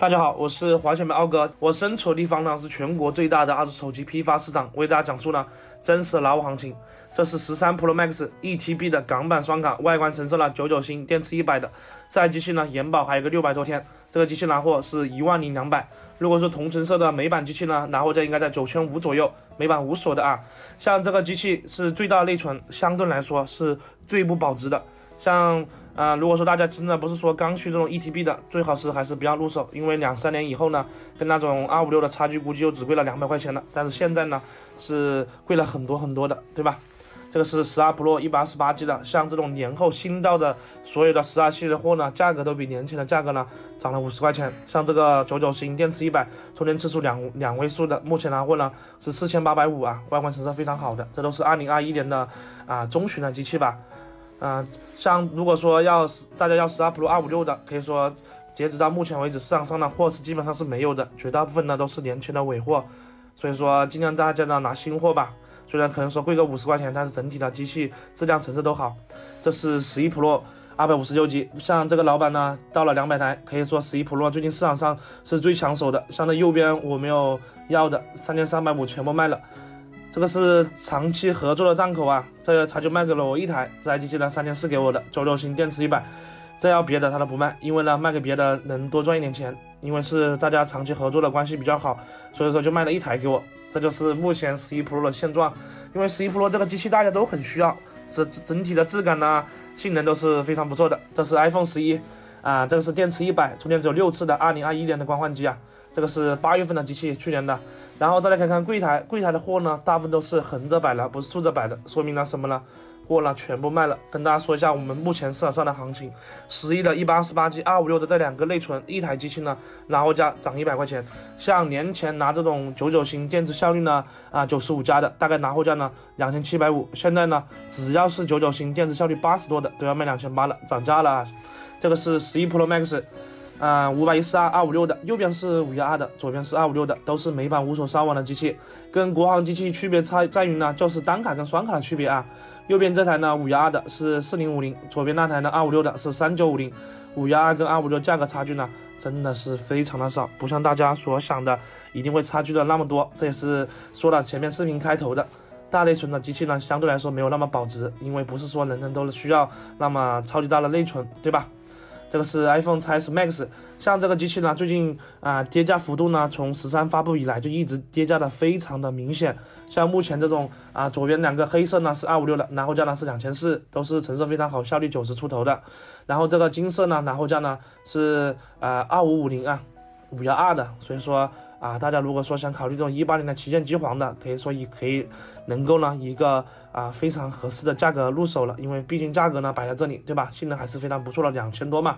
大家好，我是滑雪妹奥哥。我身处的地方呢是全国最大的二手手机批发市场，为大家讲述呢真实劳务行情。这是13 Pro Max 1TB 的港版双卡，外观呈现了99星，电池100的。这台机器呢延保还有个600多天，这个机器拿货是10200。如果说同成色的美版机器呢，拿货价应该在9500左右，美版无锁的啊。像这个机器是最大的内存，相对来说是最不保值的。像如果说大家真的不是说刚需这种 1TB 的，最好是还是不要入手，因为2-3年以后呢，跟那种256的差距估计就只贵了200块钱了。但是现在呢，是贵了很多很多的，对吧？这个是12 Pro 128G 的，像这种年后新到的所有的12系列的货呢，价格都比年前的价格呢涨了50块钱。像这个99星，电池100，充电次数两位数的，目前拿货呢是4850啊，外观成色非常好的，这都是2021年的中旬的机器吧。像如果说大家要12 Pro 256的，可以说截止到目前为止，市场上的货是基本上是没有的，绝大部分呢都是年前的尾货，所以说尽量大家呢拿新货吧。虽然可能说贵个50块钱，但是整体的机器质量成色都好。这是11 Pro 256G， 像这个老板呢到了200台，可以说11 Pro 最近市场上是最抢手的。像这右边我没有要的3350全部卖了。这个是长期合作的档口啊，这他就卖给了我1台，这台机器呢3400给我的，96星，电池100，这要别的他都不卖，因为呢卖给别的能多赚一点钱，因为是大家长期合作的关系比较好，所以说就卖了1台给我。这就是目前11 Pro 的现状，因为11 Pro 这个机器大家都很需要，整体的质感呢性能都是非常不错的。这是 iPhone 11啊，这个是电池100，充电只有6次的2021年的官换机啊。这个是8月份的机器，去年的。然后再来看看柜台的货呢，大部分都是横着摆了，不是竖着摆的，说明了什么呢？货呢全部卖了。跟大家说一下我们目前市场上的行情，11的128G、256的这两个内存，1台机器呢拿货价涨100块钱。像年前拿这种99星，电池效率呢95加的，大概拿货价呢2750，现在呢只要是99星，电池效率80多的都要卖2800了，涨价了。这个是11 Pro Max。512 256的，右边是512的，左边是256的，都是美版无锁上网的机器。跟国行机器区别差在于呢，就是单卡跟双卡的区别啊。右边这台呢512的是4050，左边那台呢256的是3950。512跟256价格差距呢真的是非常的少，不像大家所想的一定会差距的那么多。这也是说了前面视频开头的，大内存的机器呢相对来说没有那么保值，因为不是说人人都需要那么超级大的内存，对吧？这个是 iPhone XS Max， 像这个机器呢，最近跌价幅度呢，从13发布以来就一直跌价的非常的明显。像目前这种左边两个黑色呢是256的，拿货价呢是2400，都是成色非常好，效率90出头的。然后这个金色呢，拿货价呢是2550啊，512的。所以说大家如果说想考虑这种18年的旗舰机皇的，可以能够呢一个非常合适的价格入手了，因为毕竟价格呢摆在这里，对吧？性能还是非常不错的，2000多嘛。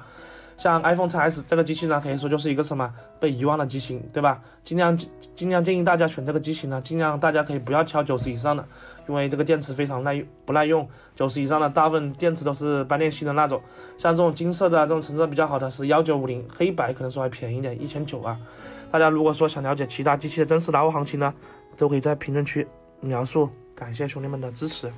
像 iPhone XS 这个机器呢，可以说就是一个什么被遗忘的机型，对吧？尽量建议大家选这个机型呢，尽量大家可以不要挑90以上的，因为这个电池非常不耐用。90以上的大部分电池都是斑裂性的那种。像这种金色的这种成色比较好的是1950，黑白可能说还便宜一点，1900啊。大家如果说想了解其他机器的真实拿货行情呢，都可以在评论区描述。感谢兄弟们的支持。